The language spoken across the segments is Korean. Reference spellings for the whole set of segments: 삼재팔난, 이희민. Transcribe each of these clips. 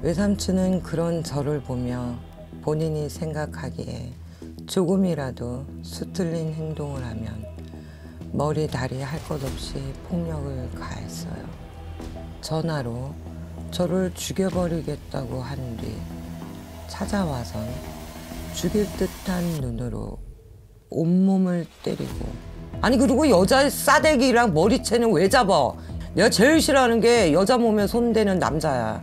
외삼촌은 그런 저를 보며 본인이 생각하기에 조금이라도 수틀린 행동을 하면 머리 다리 할 것 없이 폭력을 가했어요. 전화로 저를 죽여버리겠다고 한 뒤 찾아와선 죽일 듯한 눈으로 온몸을 때리고, 아니 그리고 여자의 싸대기랑 머리채는 왜 잡아? 내가 제일 싫어하는 게 여자 몸에 손대는 남자야.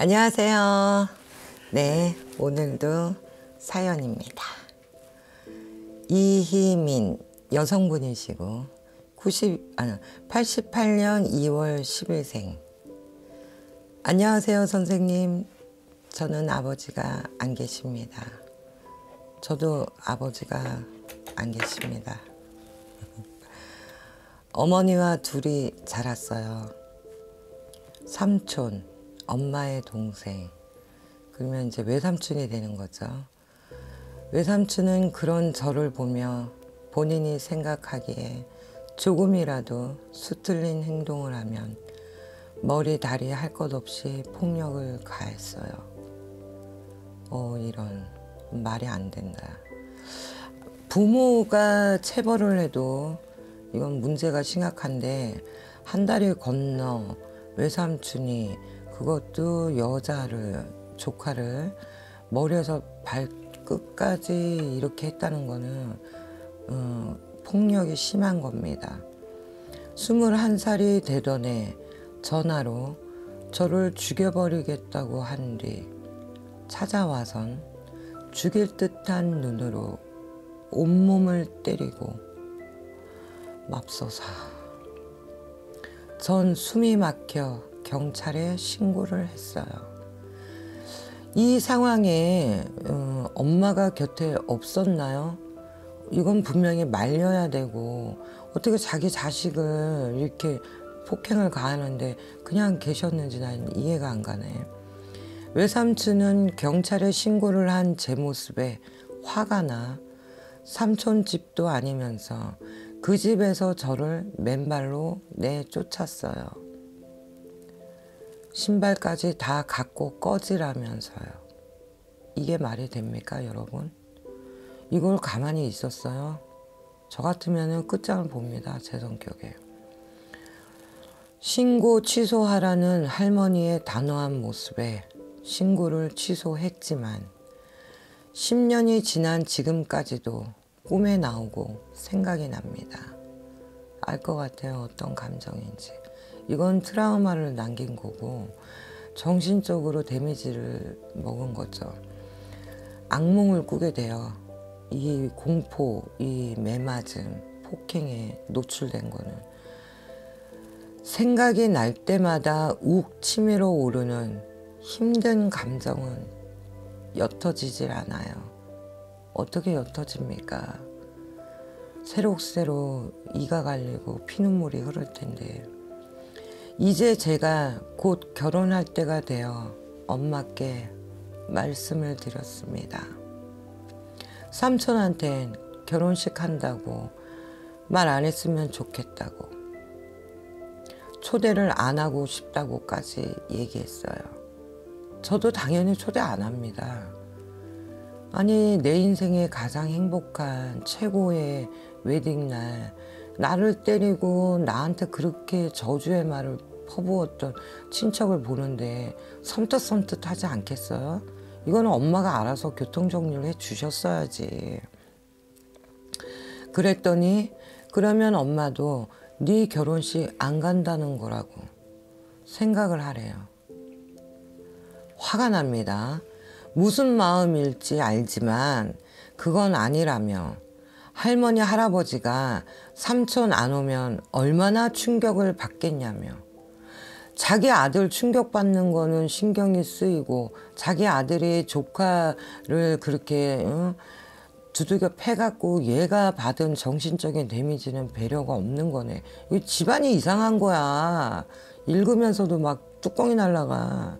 안녕하세요. 네, 오늘도 사연입니다. 이희민 여성분이시고 88년 2월 10일생. 안녕하세요, 선생님. 저는 아버지가 안 계십니다. 저도 아버지가 안 계십니다. 어머니와 둘이 자랐어요. 삼촌, 엄마의 동생, 그러면 이제 외삼촌이 되는 거죠. 외삼촌은 그런 저를 보며 본인이 생각하기에 조금이라도 수틀린 행동을 하면 머리 다리 할 것 없이 폭력을 가했어요. 이런, 말이 안 된다. 부모가 체벌을 해도 이건 문제가 심각한데, 한 다리 건너 외삼촌이 그것도 여자를, 조카를 머리에서 발끝까지 이렇게 했다는 거는 폭력이 심한 겁니다. 21살이 되던 해 전화로 저를 죽여버리겠다고 한 뒤 찾아와선 죽일 듯한 눈으로 온몸을 때리고, 맙소사. 전 숨이 막혀 경찰에 신고를 했어요. 이 상황에 엄마가 곁에 없었나요? 이건 분명히 말려야 되고, 어떻게 자기 자식을 이렇게 폭행을 가하는데 그냥 계셨는지 난 이해가 안 가네. 외삼촌은 경찰에 신고를 한 제 모습에 화가 나 삼촌 집도 아니면서 그 집에서 저를 맨발로 내쫓았어요. 신발까지 다 갖고 꺼지라면서요. 이게 말이 됩니까, 여러분? 이걸 가만히 있었어요? 저 같으면 끝장을 봅니다, 제 성격에. 신고 취소하라는 할머니의 단호한 모습에 신고를 취소했지만 10년이 지난 지금까지도 꿈에 나오고 생각이 납니다. 알 것 같아요, 어떤 감정인지. 이건 트라우마를 남긴 거고 정신적으로 데미지를 먹은 거죠. 악몽을 꾸게 돼요. 이 공포, 이 매맞음, 폭행에 노출된 거는. 생각이 날 때마다 욱 치밀어 오르는 힘든 감정은 옅어지질 않아요. 어떻게 옅어집니까? 새록새록 이가 갈리고 피눈물이 흐를 텐데. 이제 제가 곧 결혼할 때가 되어 엄마께 말씀을 드렸습니다. 삼촌한텐 결혼식 한다고 말 안 했으면 좋겠다고, 초대를 안 하고 싶다고까지 얘기했어요. 저도 당연히 초대 안 합니다. 아니, 내 인생에 가장 행복한 최고의 웨딩날, 나를 때리고 나한테 그렇게 저주의 말을 퍼부었던 친척을 보는데 섬뜩섬뜩하지 않겠어요? 이거는 엄마가 알아서 교통정리를 해주셨어야지. 그랬더니 그러면 엄마도 네 결혼식 안 간다는 거라고 생각을 하래요. 화가 납니다. 무슨 마음일지 알지만 그건 아니라며 할머니 할아버지가 삼촌 안 오면 얼마나 충격을 받겠냐며, 자기 아들 충격받는 거는 신경이 쓰이고 자기 아들이 조카를 그렇게 두들겨 패갖고 얘가 받은 정신적인 데미지는 배려가 없는 거네. 이거 집안이 이상한 거야. 읽으면서도 막 뚜껑이 날라가.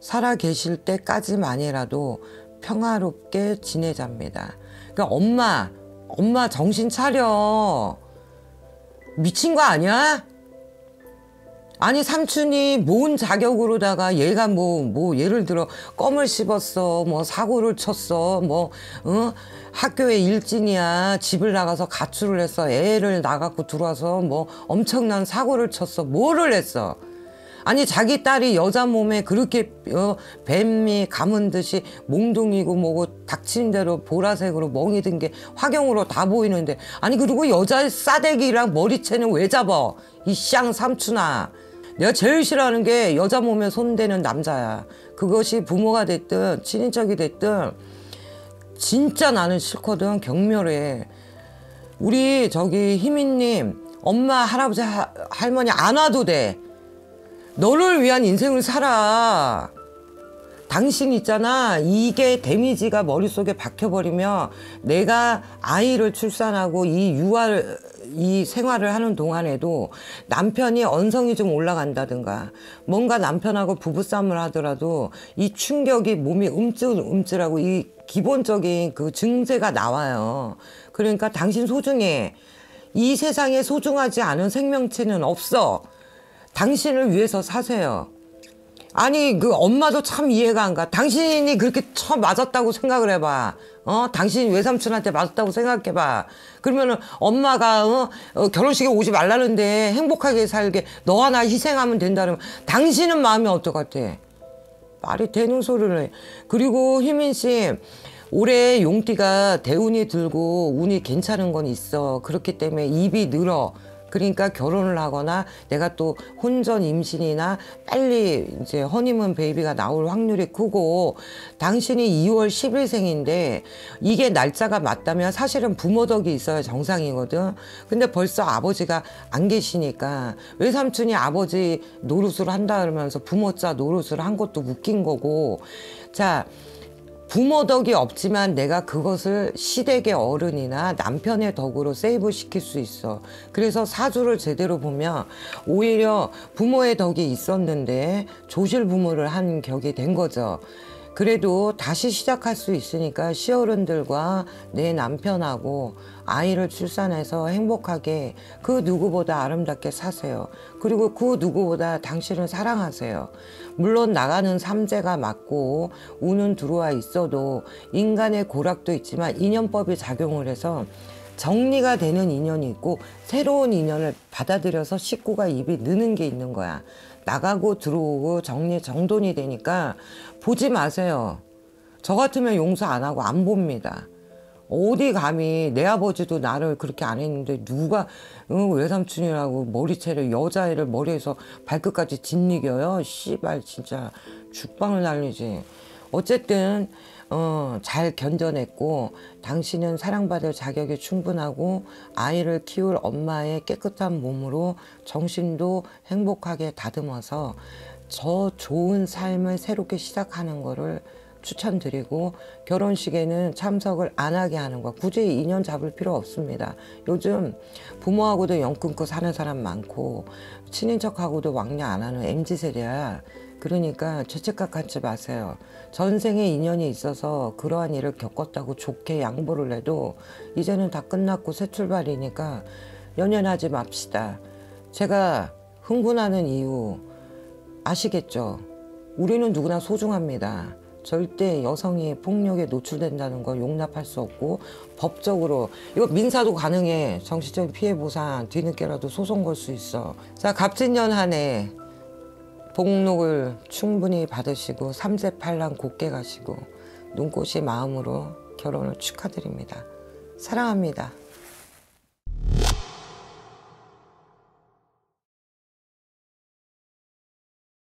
살아계실 때까지만이라도 평화롭게 지내자입니다. 그러니까 엄마 정신 차려. 미친 거 아니야? 아니 삼촌이 뭔 자격으로다가 얘가 뭐 예를 들어 껌을 씹었어, 뭐 사고를 쳤어, 뭐 학교에 일진이야, 집을 나가서 가출을 했어, 애를 나가고 들어와서 뭐 엄청난 사고를 쳤어, 뭐를 했어? 아니 자기 딸이 여자 몸에 그렇게 뱀이 감은 듯이 몽둥이고 뭐고 닥친 대로 보라색으로 멍이 든 게 화경으로 다 보이는데, 아니 그리고 여자의 싸대기랑 머리채는 왜 잡아? 이 쌍 삼촌아. 내가 제일 싫어하는 게 여자 몸에 손대는 남자야. 그것이 부모가 됐든 친인척이 됐든 진짜 나는 싫거든. 경멸해. 우리 저기 희민님 엄마 할아버지 할머니 안 와도 돼. 너를 위한 인생을 살아. 당신 있잖아, 이게 데미지가 머릿속에 박혀버리면 내가 아이를 출산하고 이 생활을 하는 동안에도 남편이 언성이 좀 올라간다든가 뭔가 남편하고 부부싸움을 하더라도 이 충격이 몸이 움찔움찔하고 이 기본적인 그 증세가 나와요. 그러니까 당신 소중해. 이 세상에 소중하지 않은 생명체는 없어. 당신을 위해서 사세요. 아니 그 엄마도 참 이해가 안 가. 당신이 그렇게 처 맞았다고 생각을 해봐. 당신이 외삼촌한테 맞았다고 생각해봐. 그러면은 엄마가 결혼식에 오지 말라는데 행복하게 살게 너 하나 희생하면 된다면 당신은 마음이 어떨 것 같아? 말이 되는 소리를 해. 그리고 희민 씨, 올해 용띠가 대운이 들고 운이 괜찮은 건 있어. 그렇기 때문에 입이 늘어. 그러니까 결혼을 하거나 내가 또 혼전 임신이나 빨리 이제 허니문 베이비가 나올 확률이 크고, 당신이 2월 10일 생인데 이게 날짜가 맞다면 사실은 부모 덕이 있어야 정상이거든. 근데 벌써 아버지가 안 계시니까 외삼촌이 아버지 노릇을 한다 그러면서 부모자 노릇을 한 것도 웃긴 거고, 자, 부모 덕이 없지만 내가 그것을 시댁의 어른이나 남편의 덕으로 세이브 시킬 수 있어. 그래서 사주를 제대로 보면 오히려 부모의 덕이 있었는데 조실 부모를 한 격이 된 거죠. 그래도 다시 시작할 수 있으니까 시어른들과 내 남편하고 아이를 출산해서 행복하게 그 누구보다 아름답게 사세요. 그리고 그 누구보다 당신을 사랑하세요. 물론 나가는 삼재가 맞고 운은 들어와 있어도 인간의 고락도 있지만 인연법이 작용을 해서 정리가 되는 인연이 있고 새로운 인연을 받아들여서 식구가 입이 느는 게 있는 거야. 나가고 들어오고 정리정돈이 되니까 보지 마세요. 저 같으면 용서 안 하고 안 봅니다. 어디 감히, 내 아버지도 나를 그렇게 안 했는데 누가 외삼촌이라고 머리채를 여자애를 머리에서 발끝까지 짓이겨요? 씨발 진짜 죽방을 날리지. 어쨌든 잘 견뎌냈고 당신은 사랑받을 자격이 충분하고 아이를 키울 엄마의 깨끗한 몸으로 정신도 행복하게 다듬어서 저 좋은 삶을 새롭게 시작하는 거를 추천드리고, 결혼식에는 참석을 안 하게 하는 거. 굳이 인연 잡을 필요 없습니다. 요즘 부모하고도 영 끊고 사는 사람 많고 친인척하고도 왕래 안 하는 MZ세대야. 그러니까 죄책감 갖지 마세요. 전생에 인연이 있어서 그러한 일을 겪었다고 좋게 양보를 해도 이제는 다 끝났고 새 출발이니까 연연하지 맙시다. 제가 흥분하는 이유 아시겠죠? 우리는 누구나 소중합니다. 절대 여성이 폭력에 노출된다는 걸 용납할 수 없고, 법적으로 이거 민사도 가능해. 정신적인 피해 보상 뒤늦게라도 소송 걸 수 있어. 자, 갑진년 한 해 복록을 충분히 받으시고 삼재팔랑 곱게 가시고 눈꽃이 마음으로 결혼을 축하드립니다. 사랑합니다.